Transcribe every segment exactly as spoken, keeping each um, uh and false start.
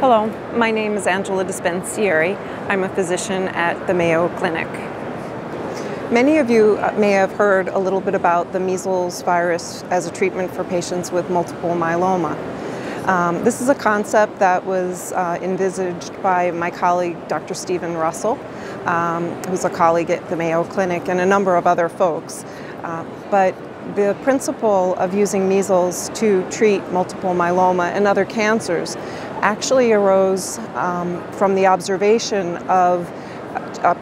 Hello, my name is Angela Dispenzieri. I'm a physician at the Mayo Clinic. Many of you may have heard a little bit about the measles virus as a treatment for patients with multiple myeloma. Um, this is a concept that was uh, envisaged by my colleague, Doctor Stephen Russell, um, who's a colleague at the Mayo Clinic, and a number of other folks. Uh, but the principle of using measles to treat multiple myeloma and other cancers actually arose um, from the observation of a,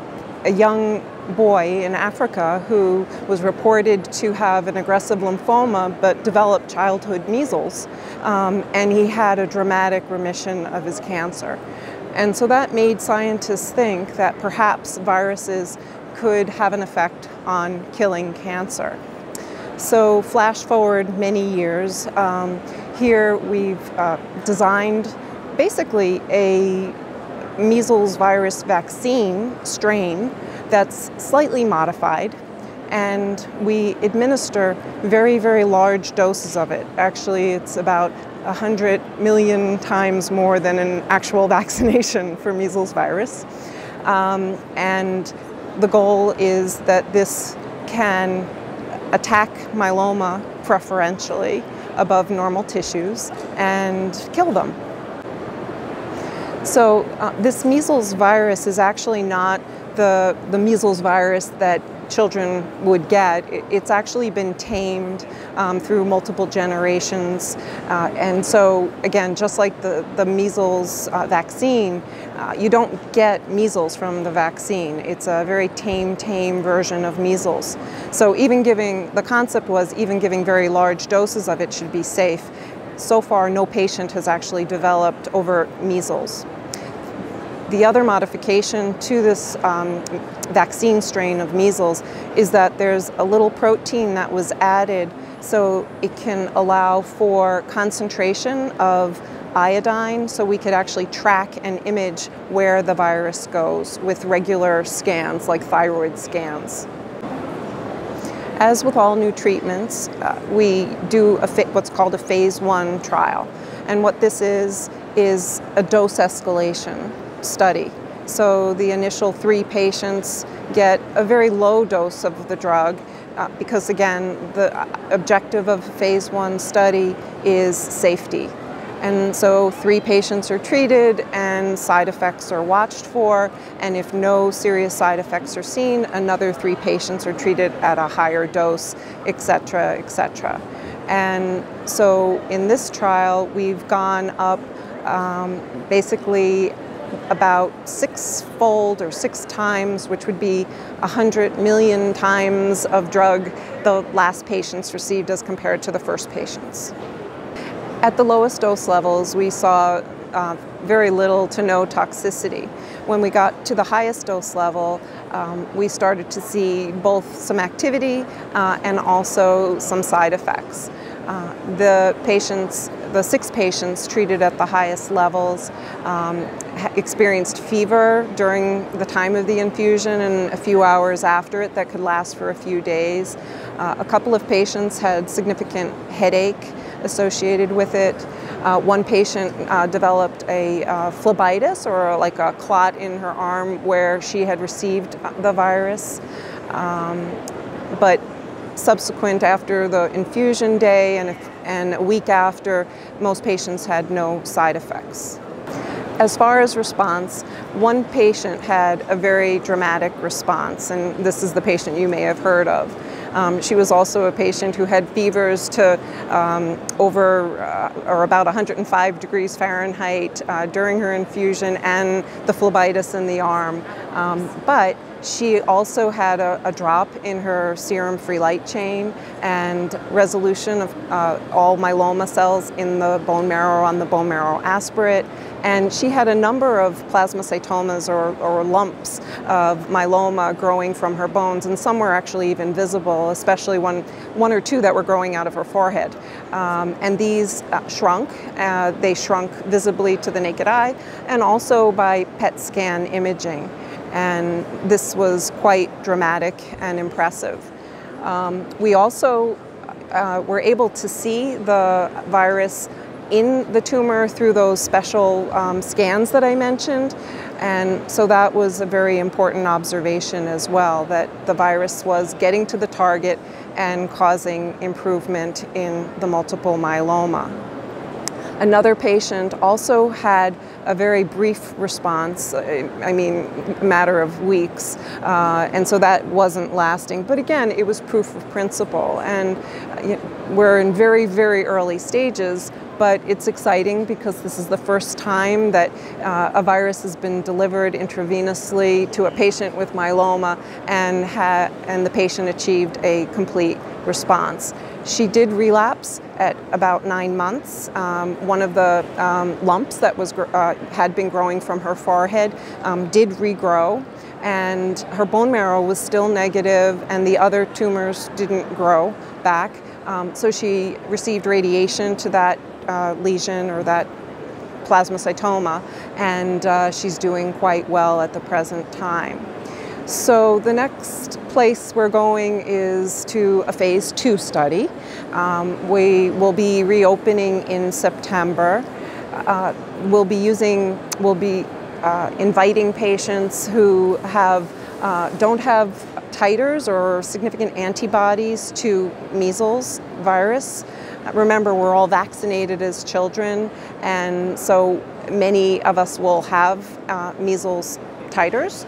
a young boy in Africa who was reported to have an aggressive lymphoma but developed childhood measles, um, and he had a dramatic remission of his cancer. And so that made scientists think that perhaps viruses could have an effect on killing cancer. So flash forward many years, um, here we've uh, designed basically a measles virus vaccine strain that's slightly modified, and we administer very, very large doses of it. Actually, it's about one hundred million times more than an actual vaccination for measles virus. Um, and the goal is that this can attack myeloma preferentially above normal tissues and kill them. So uh, this measles virus is actually not the, the measles virus that children would get. It, it's actually been tamed um, through multiple generations. Uh, and so again, just like the, the measles uh, vaccine, uh, you don't get measles from the vaccine. It's a very tame, tame version of measles. So even giving, the concept was even giving very large doses of it should be safe. So far, no patient has actually developed overt measles. The other modification to this um, vaccine strain of measles is that there's a little protein that was added so it can allow for concentration of iodine, so we could actually track and image where the virus goes with regular scans like thyroid scans. As with all new treatments, uh, we do a what's called a phase one trial. And what this is, is a dose escalation study. So the initial three patients get a very low dose of the drug uh, because, again, the objective of phase one study is safety. And so three patients are treated and side effects are watched for, and if no serious side effects are seen, another three patients are treated at a higher dose, et cetera, et cetera. And so in this trial, we've gone up um, basically about six-fold or six times, which would be one hundred million times of drug the last patients received as compared to the first patients. At the lowest dose levels, we saw uh, very little to no toxicity. When we got to the highest dose level, um, we started to see both some activity uh, and also some side effects. Uh, the patients, the six patients treated at the highest levels um, experienced fever during the time of the infusion and a few hours after it that could last for a few days. Uh, a couple of patients had significant headache associated with it. Uh, one patient uh, developed a uh, phlebitis, or like a clot in her arm where she had received the virus. Um, but subsequent after the infusion day and, and a week after, most patients had no side effects. As far as response, one patient had a very dramatic response, and this is the patient you may have heard of. Um, she was also a patient who had fevers to um, over uh, or about one hundred five degrees Fahrenheit uh, during her infusion and the phlebitis in the arm, um, but she also had a, a drop in her serum free light chain and resolution of uh, all myeloma cells in the bone marrow on the bone marrow aspirate. And she had a number of plasmacytomas or, or lumps of myeloma growing from her bones, and some were actually even visible, especially one, one or two that were growing out of her forehead. Um, and these uh, shrunk. Uh, they shrunk visibly to the naked eye and also by P E T scan imaging. And this was quite dramatic and impressive. Um, we also uh, were able to see the virus in the tumor through those special um, scans that I mentioned. And so that was a very important observation as well, that the virus was getting to the target and causing improvement in the multiple myeloma. Another patient also had a very brief response, I mean, a matter of weeks, uh, and so that wasn't lasting. But again, it was proof of principle, and you know, we're in very, very early stages, but it's exciting because this is the first time that uh, a virus has been delivered intravenously to a patient with myeloma, and, ha and the patient achieved a complete response. She did relapse at about nine months. Um, one of the um, lumps that was uh, had been growing from her forehead um, did regrow, and her bone marrow was still negative, and the other tumors didn't grow back. Um, so she received radiation to that uh, lesion, or that plasmacytoma, and uh, she's doing quite well at the present time. So the next place we're going is to a phase two study. Um, we will be reopening in September. Uh, we'll be using, we'll be uh, inviting patients who have uh, don't have titers or significant antibodies to measles virus. Remember, we're all vaccinated as children, and so many of us will have uh, measles titers.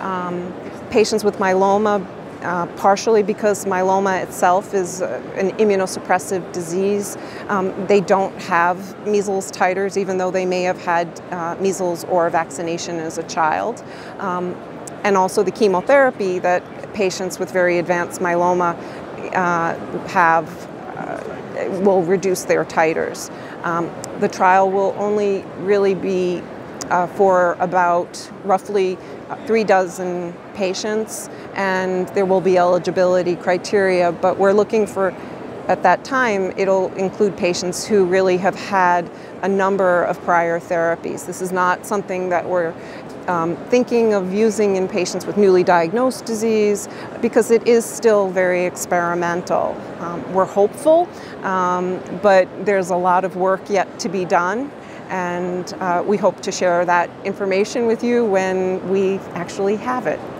Um, patients with myeloma, uh, partially because myeloma itself is uh, an immunosuppressive disease, um, they don't have measles titers, even though they may have had uh, measles or vaccination as a child. Um, and also the chemotherapy that patients with very advanced myeloma uh, have uh, will reduce their titers. Um, the trial will only really be Uh, for about roughly three dozen patients, and there will be eligibility criteria, but we're looking for, at that time, it'll include patients who really have had a number of prior therapies. This is not something that we're um, thinking of using in patients with newly diagnosed disease, because it is still very experimental. Um, we're hopeful, um, but there's a lot of work yet to be done. And uh, we hope to share that information with you when we actually have it.